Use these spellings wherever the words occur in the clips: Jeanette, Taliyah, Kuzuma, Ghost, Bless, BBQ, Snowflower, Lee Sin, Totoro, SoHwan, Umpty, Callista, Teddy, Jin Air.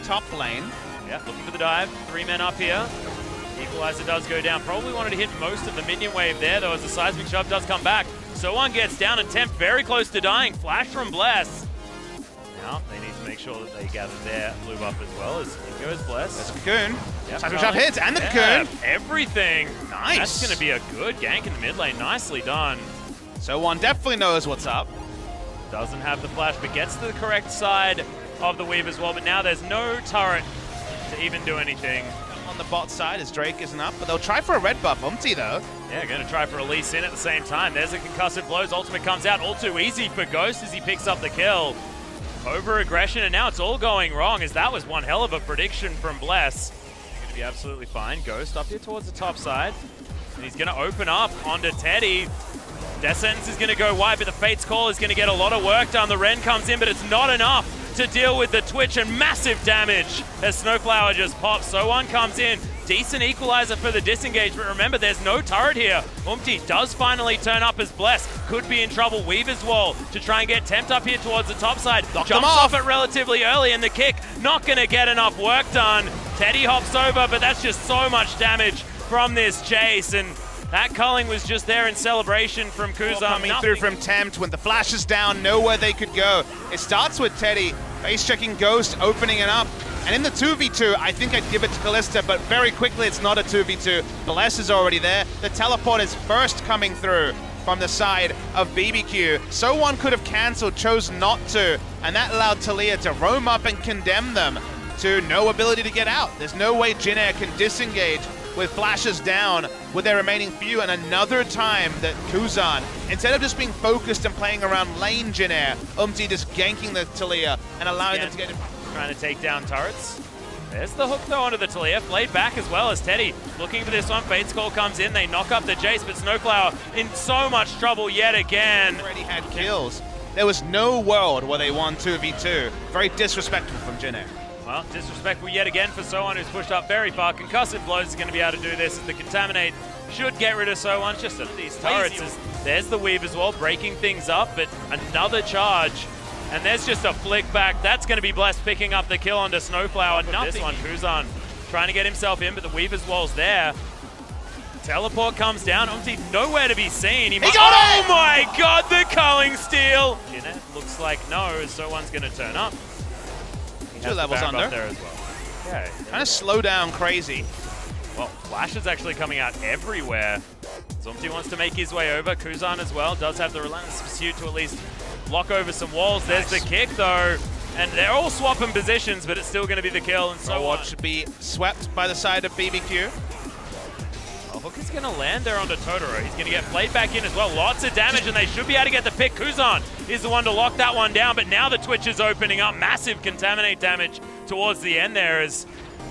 in top lane. Yeah, looking for the dive. Three men up here. Equalizer does go down. Probably wanted to hit most of the minion wave there, though, as the seismic shove does come back. SoHwan gets down and Temp very close to dying. Flash from Bless. Now, they need to make sure that they gather their blue buff as well, as in goes Bless. That's Cocoon. Yep. Seismic shove hits, and the Cocoon. Everything. Nice. That's going to be a good gank in the mid lane. Nicely done. SoHwan definitely knows what's up. Doesn't have the flash, but gets to the correct side of the Weave as well. But now there's no turret to even do anything. On the bot side as Drake isn't up, but they'll try for a red buff. Umpty though. Yeah, going to try for a Lee Sin at the same time. There's a concussive blows. Ultimate comes out all too easy for Ghost as he picks up the kill. Over-aggression, and now it's all going wrong, as that was one hell of a prediction from Bless. Going to be absolutely fine. Ghost up here towards the top side, and he's going to open up onto Teddy. Death Sentence is going to go wide, but the Fate's Call is going to get a lot of work done. The Ren comes in, but it's not enough to deal with the Twitch and massive damage as Snowflower just pops. SoHwan comes in. Decent equalizer for the disengage, but remember, there's no turret here. Umpty does finally turn up as Bless. Could be in trouble. Weaver's Wall to try and get Tempt up here towards the top side. Jumps off it relatively early, and the kick not going to get enough work done. Teddy hops over, but that's just so much damage from this chase, and that culling was just there in celebration from Kuzuma. Coming through from Tempt when the flash is down, nowhere they could go. It starts with Teddy, face checking Ghost, opening it up. And in the 2v2, I think I'd give it to Callista, but very quickly it's not a 2v2. Bless is already there. The teleport is first coming through from the side of BBQ. SoHwan could have cancelled, chose not to, and that allowed Taliyah to roam up and condemn them to no ability to get out. There's no way Jin Air can disengage with flashes down with their remaining few, and another time that Kuzan, instead of just being focused and playing around lane Jin Air, Umpty just ganking the Taliyah and allowing them to get... Trying to take down turrets. There's the hook though onto the Taliyah, played back as well as Teddy. Looking for this one, Fate's Call comes in, they knock up the Jace, but Snowflower in so much trouble yet again. Already had kills. There was no world where they won 2v2. Very disrespectful from Jin Air. Well, disrespectful yet again for SoHwan, who's pushed up very far. Concussive Blows is going to be able to do this, as the Contaminate should get rid of SoHwan. Just these turrets. There's the Weave as well, breaking things up, but another charge. And there's just a flick back. That's going to be Bless picking up the kill onto Snowflower. This one, Kuzan trying to get himself in, but the Weaver's Wall's there. Teleport comes down. Umpty nowhere to be seen. He got it! Oh my god, the culling steal! Jeanette looks like no, so one's going to turn up. Two levels under. There as well. Okay, kind of slow down crazy. Well, Flash is actually coming out everywhere. Umpty wants to make his way over. Kuzan as well does have the relentless pursuit to at least lock over some walls. Nice. There's the kick though, and they're all swapping positions, but it's still going to be the kill. And SoHwan should be swept by the side of BBQ. Well, Hook is going to land there onto Totoro. He's going to get played back in as well. Lots of damage, and they should be able to get the pick. Kuzan is the one to lock that one down, but now the Twitch is opening up. Massive Contaminate damage towards the end there as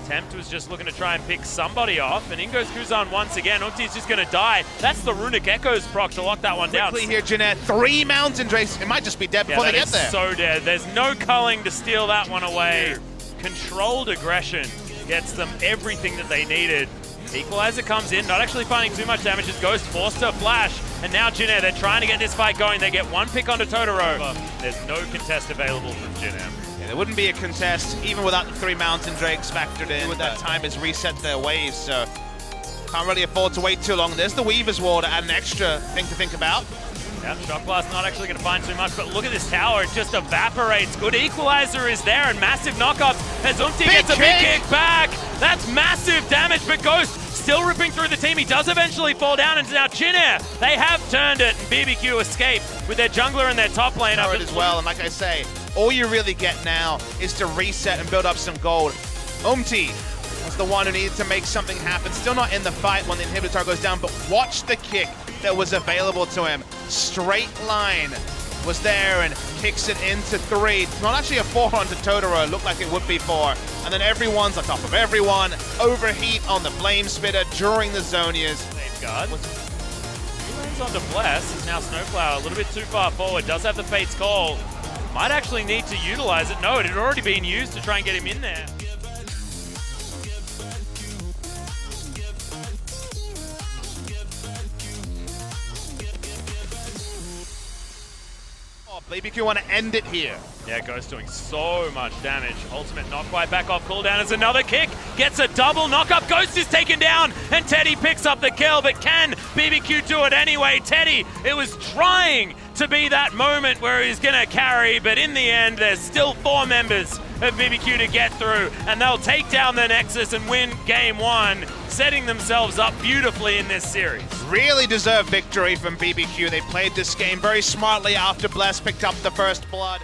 Tempt was just looking to try and pick somebody off, and in goes Kuzan once again. Umpty's just going to die. That's the Runic Echoes proc to lock that one down. Quickly here, Jeanette. Three Mountain Drakes. It might just be dead before they get there. So dead. There's no culling to steal that one away. Controlled aggression gets them everything that they needed. Equalizer comes in, not actually finding too much damage as Ghost forced to flash. And now Jin Air, they're trying to get this fight going. They get one pick onto Totoro. There's no contest available from Jin Air. There wouldn't be a contest even without the three Mountain Drakes factored in. With that time has reset their waves, so can't really afford to wait too long. There's the Weaver's Wall to add an extra thing to think about. Yeah, Shock Blast not actually going to find too much, but look at this tower, it just evaporates. Good equalizer is there, and massive knockups as Umpty gets a big kick back. That's massive damage, but Ghost still ripping through the team. He does eventually fall down, and now Jin Air, they have turned it, and BBQ escape with their jungler and their top lane up as well. And like I say, all you really get now is to reset and build up some gold. Umpty was the one who needed to make something happen. Still not in the fight when the inhibitor goes down, but watch the kick that was available to him. Straight line was there and kicks it into three. It's not actually a four onto Totoro, it looked like it would be four. And then everyone's on top of everyone. Overheat on the Flame Spitter during the Zonias. Safeguard. He lands onto Bless, is now Snowflower a little bit too far forward, does have the Fate's Call. Might actually need to utilize it. No, it had already been used to try and get him in there. top. BBQ want to end it here. Yeah, Ghost doing so much damage. Ultimate not quite back off cooldown is another kick. Gets a double knock-up. Ghost is taken down and Teddy picks up the kill, but can BBQ do it anyway? Teddy, it was trying to be that moment where he's gonna carry, but in the end, there's still four members of BBQ to get through, and they'll take down the Nexus and win game one, setting themselves up beautifully in this series. Really deserved victory from BBQ. They played this game very smartly after Bless picked up the first blood.